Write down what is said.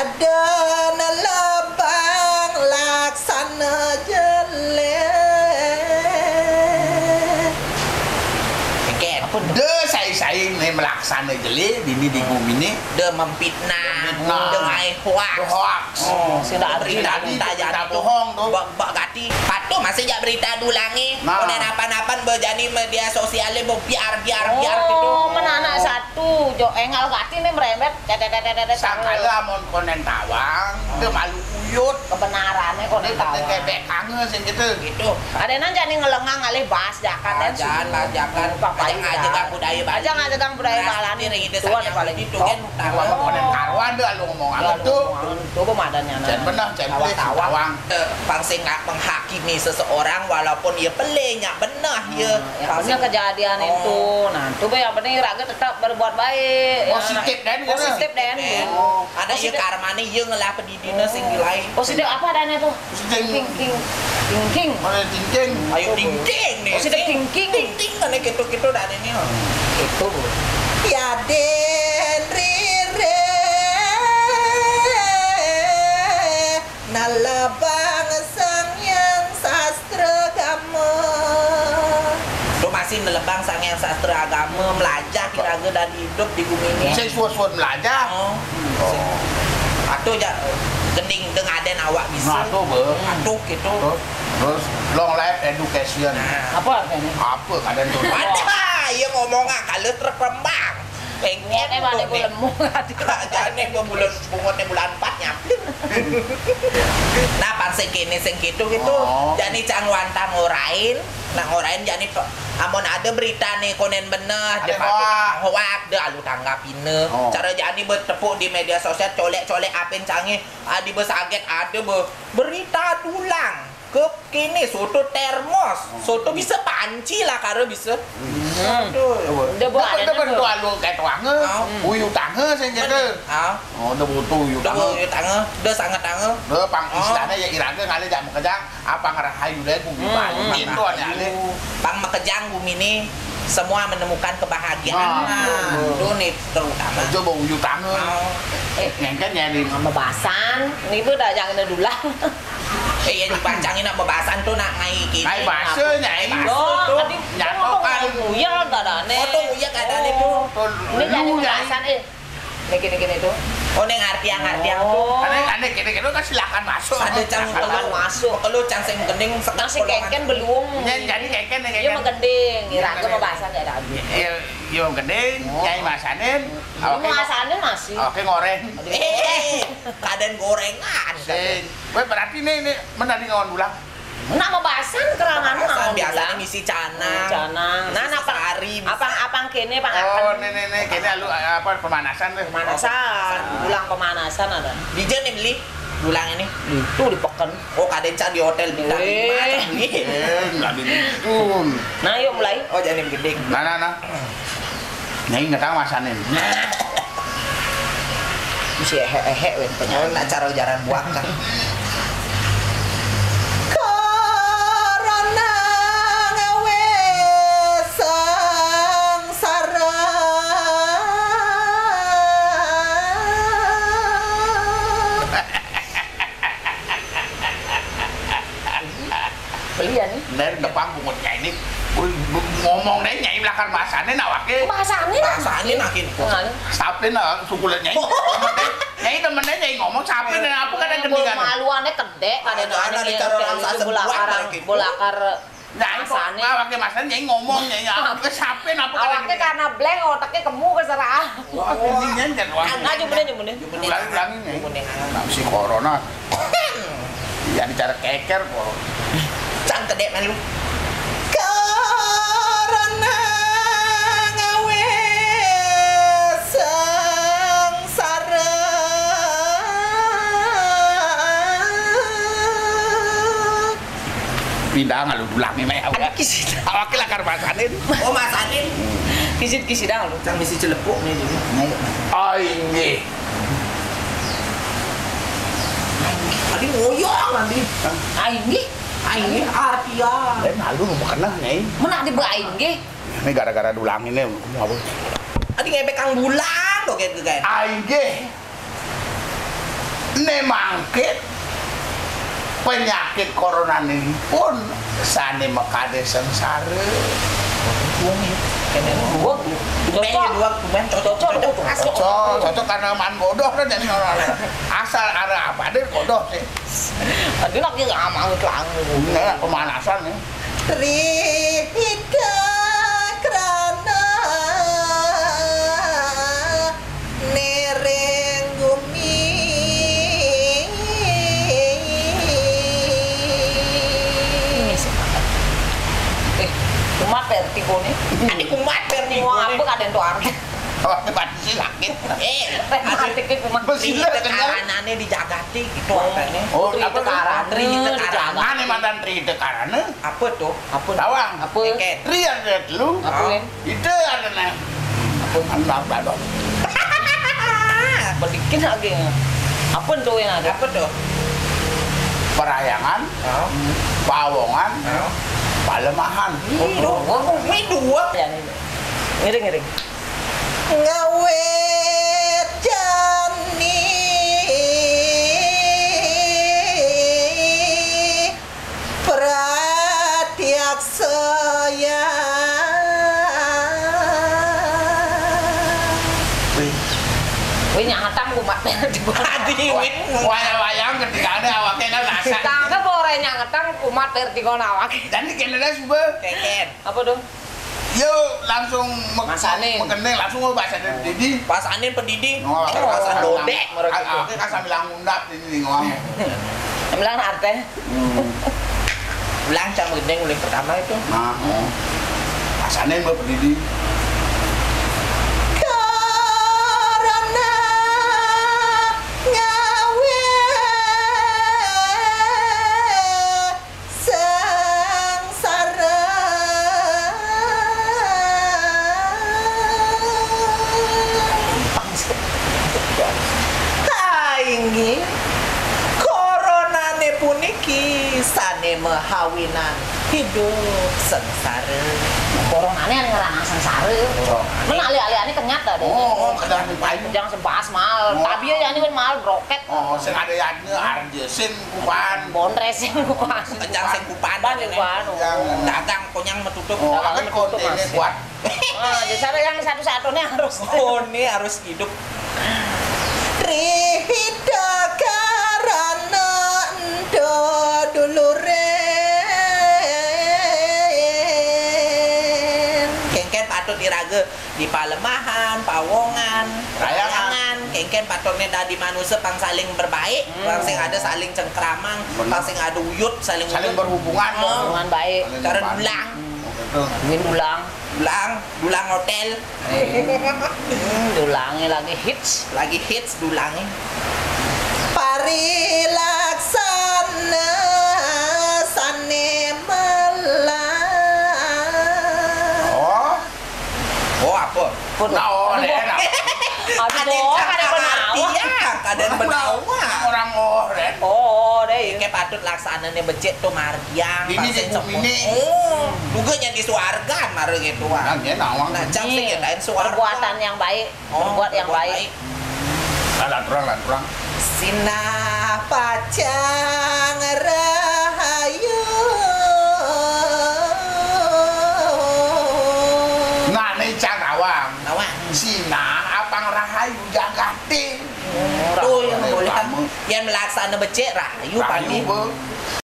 Adana la bang laksana jele. Kek apa de saya ni melaksana jele di bumi ni de mempitnah, de ngai hoax. Sudah berita berita jahat bohong tu. Bak gati patuh masih jak berita dulang ni. Kemudian apa-apaan berjani media sosialnya biar gitu. Menanak satu jo engal gati ni merembet. Sangkala mon konen tawang, de malu uyut kebenarannya konen tawang. Kebek kangen sen gitu. Ada nang jadi ngelengang alih bahas jakan. Jakan pakai aja gak budaya bahas. Jangan ada gang budaya balan ini tuan kalau gitu kan tawa konen karuan deh lu ngomong ala tuh pemadannya nah dan benar jangan tawang pangsing menghakimi seseorang walaupun dia pelenya benar ya karena kejadian itu nah tuh yang penting raga tetap berbuat baik positif dan ada ya karmane jeung lah pedidina sing lain positif apa adanya tuh thinking mana thinking ayo thinking nih positif thinking kan gitu dan ini itu ya denri re nalabang sang yang sastra agama lu masih nelebang sang yang sastra agama melajah kira-kira dan hidup di bumi ini saya suat-suat melajah atau gening deng aden awak bisa atau gitu terus long life education apa kadang tuh iya ngomong kalau terkembang pengen mana gue lemuk hati kerajaan gue bulan 4 nyampir nah pan segini segitu gitu jadi jangan wantang ngorain nah ngorain jadi amon ada berita nih konen bener ada hoak deh alu tanggapinnya cara jadi bertepuk di media sosial colek-colek apin canggih adi bersaget ada berita dulang kini soto termos, soto bisa panci lah karena bisa. Depan tu alu kayak tange, uyu tange saja tu. Oh, depan tu uyu tange, de sangat tange. De pang istilahnya ya irage ngalih jam kejang, apa ngerahayu deh bumi balik tu aja. Pang makejang bumi ni. Semua menemukan kebahagiaan dunia terutama. Coba uyu tangan. Nengkan nyari pembahasan. Ini tu dah jangan dulang. Iya dipancangin nak pembahasan tu nak ngaiki. Ngai bahasa nyai. Loh, nyatokan uya tak ada. Foto uya tak ada ni tu. Ini jadi pembahasan Gini tu. Oh neng artiang tu. Aneh gini tu kan silakan masuk. Ada cang belum masuk. Kalau cang seng gending sekarang seng keken belum. Jadi keken. Ia menggending. Raga pembahasan ada lagi. Ia menggending. Nyai masanin. Awak masanin masih. Okey goreng. Kaden gorengan. Weh berarti ni menari ngawan dulang. Nak membahasan kerangan apa? Biasanya misi canang. Nah, apang kene, apang akan. Oh, nenek kene alu apa pemanasan tu? Pemanasan, dulang pemanasan ada. Di jen ni beli dulang ini. Itu di Pekan. Oh, kadenca di hotel bintang 5 ni. Nggak begitu. Nah, yuk mulai. Oh, jadi gede. Nah. Nyi nggak tahu masanin. Mesti hehe, pengen nak cara jaran buang kan. Dari depan pungut kayak ini ngomong deh nyai belakang bahasannya nak wakil bahasannya nakin sapin lah sukulat nyai nyai temennya nyai ngomong sapin dan apa kadang ketinggalan maluannya kedek kadang-kadang ini bolakar bahasannya wakil bahasannya nyai ngomong nyai apa sapin apa awaknya karena blank otaknya kemu keserah ini nyanyi jumpenin si corona jadi cara keker kok sang kedek malu karena ngawe sengsara pindah ngalu dulang ni mai awak kisit awak kelakar masanin oh masanin kisit dah lu sang misi celepuk ni tu ai tadi ngoyong nanti ai Aini artian. Eh, malu bukanlah ni. Mana ada berain ke? Ini gara-gara dulang ini. Apa? Adi ngebekang dulang tu, kayak tu kan. Aini. memang ke penyakit corona ini pun sani makade sengsara kene luwak cocok karena man bodoh dan asal ada apa ada bodoh sih tapi nak juga amang kelang pemanasan ya Rita kerana maper tikone ade kumaper nih wah apa kaden doar awak tepat silakit ade ke kumakanane dijagati gitu arane oh apa karane dijagane mantan tri de karane apa tuh apa dawang apa tri ada lu apa ide arane apa anak badok balikin lagi apa tuh yang ada apa tuh perayangan pawongan palemahan ini dua ngiring-ngiring ngawet jani perhatiak saya wih nyatam kumat hati wih wayang ketika ada awaknya kan rasa yang ngetang kumat tertikon awak dan dikendalikan sebab keken apa dong? Yo langsung mengkendeng langsung bahasa pendidih pas anin pendidih kasan dodek aku kasan bilang ngundap ini ngomong bilang arte bilang cang mengkendeng mulai pertama itu pas anin pendidih sane mahawinan hidup sengsara koronane yang ngerang sengsara mana alih-alih kenyata deh oh jangan sebahas mahal tapi ya ini kan mahal broket oh sing ada yadnya arjesin kupan bonresin kupan jangan sing kupan dagang konyang metutup dagang metutup mas jadi yang satu-satunya harus oh ini harus hidup di palemahan, pawongan, rayangan, kengken patone dari manusia pang saling berbaik, pang sing ada saling cengkramang, pang sing ada uyut, saling berhubungan, hubungan baik, karena dulang, ingin dulang hotel, dulangnya lagi hits dulangnya, parilaksana sanemala. Penawa deh, kadang penawa orang orang, oh deh, kayak patut laksananya becek tuh marjang, pasien cemung, juga jadi suarga mar gitu, nah cantik ya lain suarga, perbuatan yang baik, perbuat yang baik, lan kurang, sinah pacang rahayu. Sina apang rahayu jagatin. Yang melaksana becek rahayu pandi.